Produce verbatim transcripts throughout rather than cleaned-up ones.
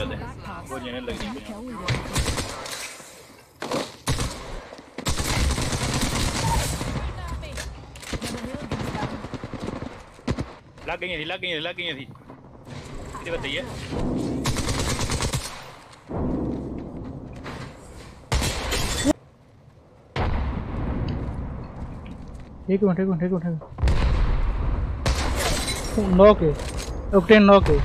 dale. Voy a llenar la grimia. Laquen así, laquen, laquen así. Llévate ya. एक minute एक minute एक minute knock है octane knock है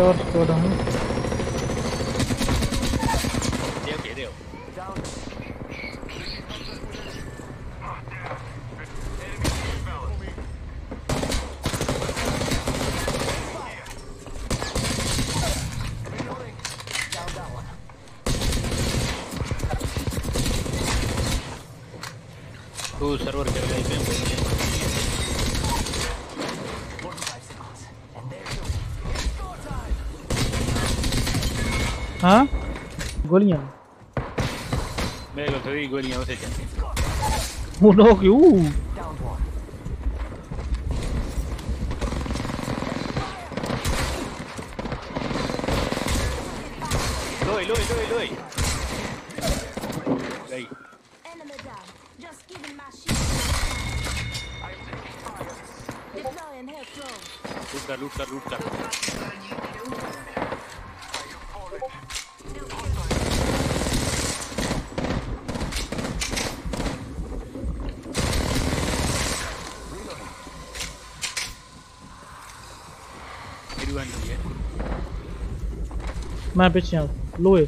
और छोड़ हूं ये दे दे ओ सर्वर कर गए पे हाँ गोलियां मैं तो ही गोलियां उसे चलती वो नो क्यों लोई लोई लोई लोई गई लूट कर लूट कर लूट कर मैं पीछे हूँ लोए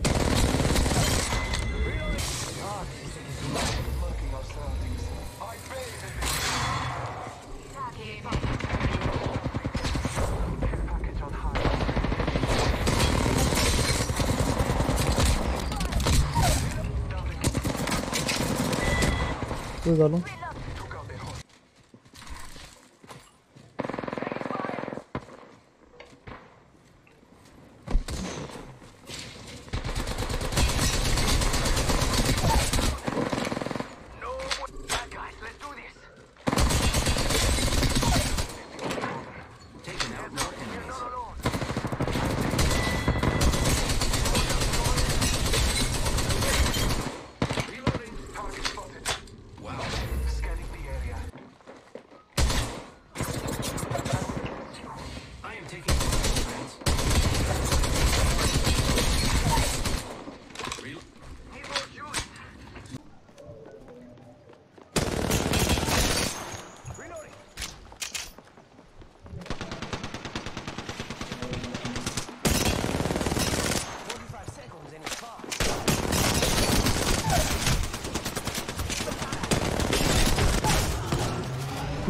Dalo.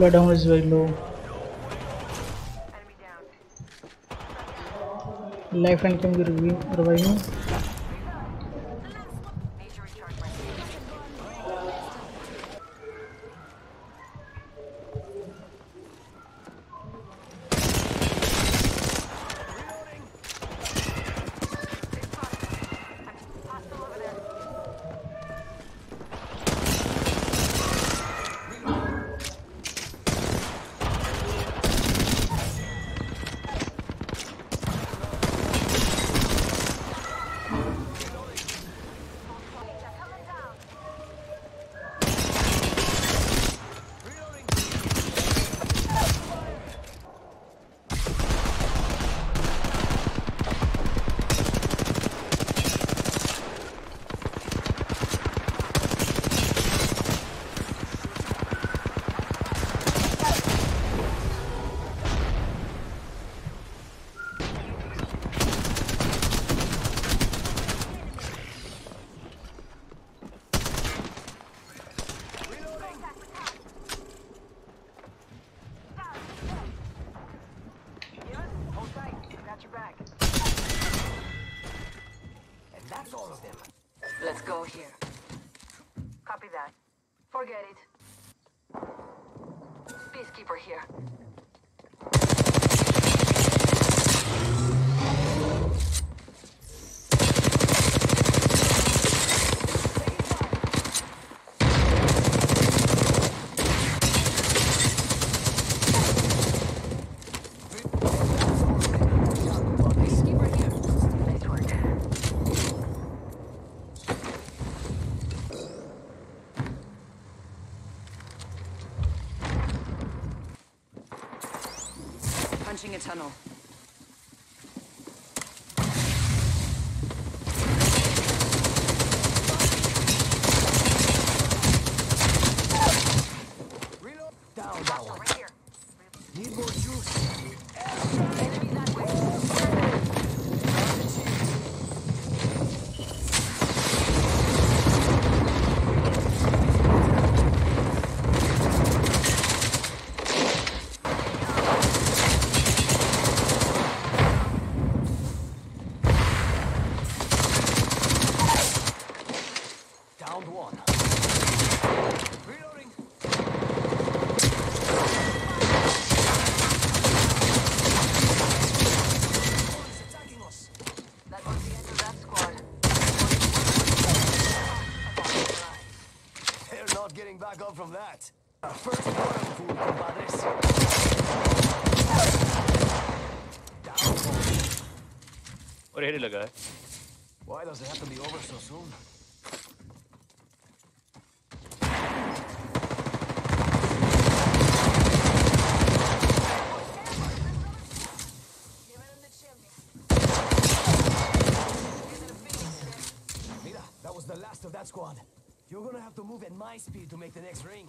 Blood down is very low. Life and can be reviving. that. Forget it. Peacekeeper here. Punching a tunnel. Reload. Down, down. Right here. Need more juice. Enemy that way. From that. Our first round of food, compadres. Down. Why does it have to be over so soon? Mira, that was the last of that squad. You're gonna have to move at my speed to make the next ring.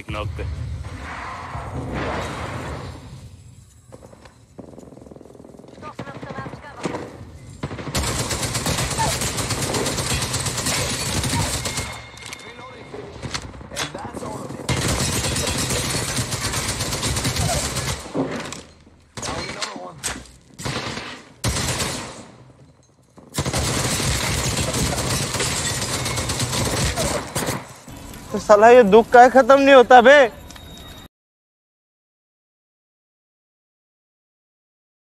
एक knock पे साला ये दुख का खत्म नहीं होता बे।